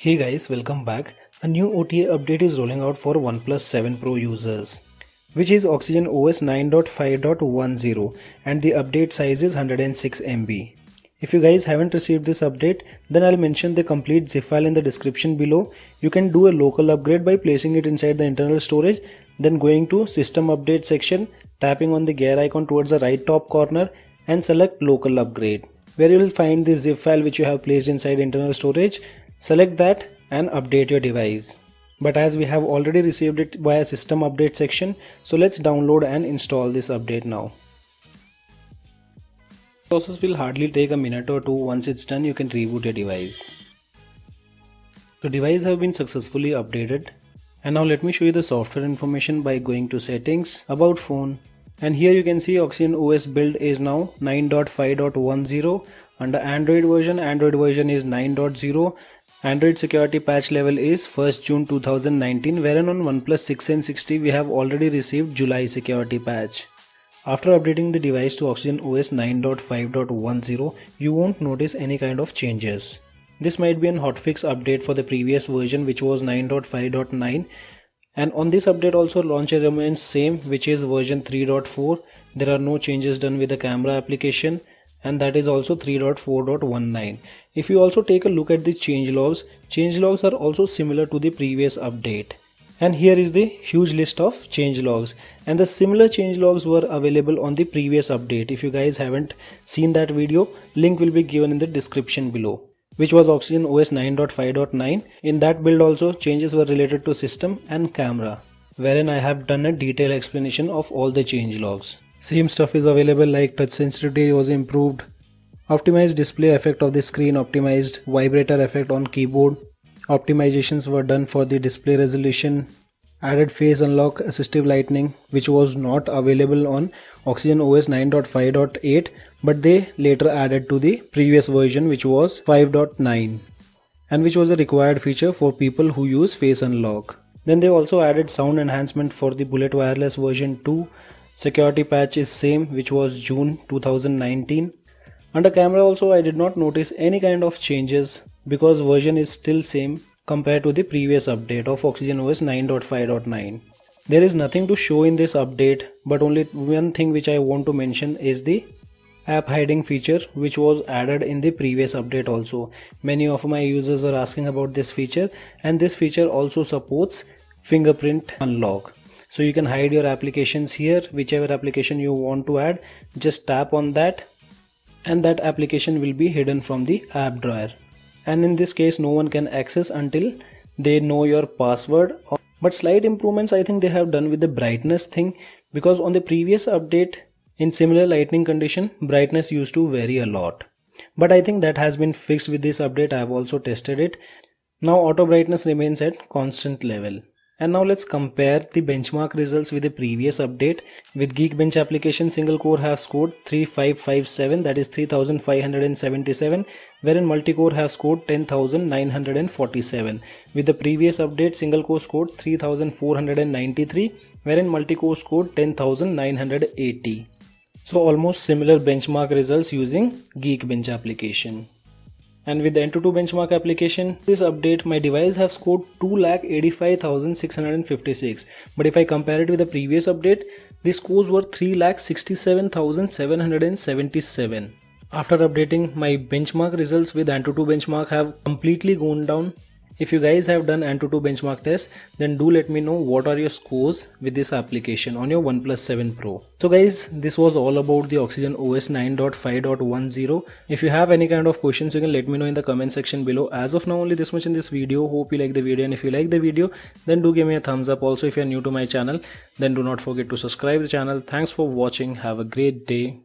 Hey guys, welcome back. A new OTA update is rolling out for OnePlus 7 Pro users, which is Oxygen OS 9.5.10, and the update size is 106 MB. If you guys haven't received this update, then I'll mention the complete zip file in the description below. You can do a local upgrade by placing it inside the internal storage, then going to System Update section, tapping on the gear icon towards the right top corner and select Local Upgrade, where you will find the zip file which you have placed inside internal storage. Select that and update your device. But as we have already received it via System Update section, so let's download and install this update now. The process will hardly take a minute or two. Once it's done, you can reboot your device. The device have been successfully updated. And now let me show you the software information by going to Settings, About Phone. And here you can see Oxygen OS build is now 9.5.10. Under Android version is 9.0. Android security patch level is 1st June 2019, wherein on OnePlus 6 and 6T we have already received July security patch. After updating the device to Oxygen OS 9.5.10, you won't notice any kind of changes. This might be an hotfix update for the previous version, which was 9.5.9, and on this update also launcher remains same, which is version 3.4. There are no changes done with the camera application, and that is also 3.4.19. If you also take a look at the change logs are also similar to the previous update. And here is the huge list of change logs, and the similar change logs were available on the previous update. If you guys haven't seen that video, link will be given in the description below, which was Oxygen OS 9.5.9. In that build also changes were related to system and camera, wherein I have done a detailed explanation of all the change logs. Same stuff is available, like touch sensitivity was improved, optimized display effect of the screen, optimized vibrator effect on keyboard, optimizations were done for the display resolution, added face unlock assistive lighting, which was not available on Oxygen OS 9.5.8, but they later added to the previous version, which was 5.9, and which was a required feature for people who use face unlock. Then they also added sound enhancement for the Bullet Wireless version 2. Security patch is same, which was June 2019. Under camera also I did not notice any kind of changes, because version is still same compared to the previous update of Oxygen OS 9.5.9. There is nothing to show in this update, but only one thing which I want to mention is the app hiding feature, which was added in the previous update also. Many of my users were asking about this feature, and this feature also supports fingerprint unlock. So you can hide your applications here, whichever application you want to add, just tap on that and that application will be hidden from the app drawer. And in this case no one can access until they know your password. But slight improvements I think they have done with the brightness thing, because on the previous update in similar lighting condition brightness used to vary a lot. But I think that has been fixed with this update. I have also tested it. Now auto brightness remains at constant level. And now let's compare the benchmark results with the previous update. With Geekbench application, single core have scored 3557, that is 3577, wherein multi-core have scored 10947. With the previous update, single core scored 3493, wherein multi-core scored 10980. So almost similar benchmark results using Geekbench application. And with the Antutu benchmark application, this update my device have scored 2,85,656. But if I compare it with the previous update, the scores were 3,67,777. After updating, my benchmark results with Antutu benchmark have completely gone down. If you guys have done Antutu benchmark test, then do let me know what are your scores with this application on your OnePlus 7 Pro. So guys, this was all about the Oxygen OS 9.5.10. If you have any kind of questions, you can let me know in the comment section below. As of now, only this much in this video. Hope you like the video, and if you like the video, then do give me a thumbs up. Also, if you are new to my channel, then do not forget to subscribe the channel. Thanks for watching. Have a great day.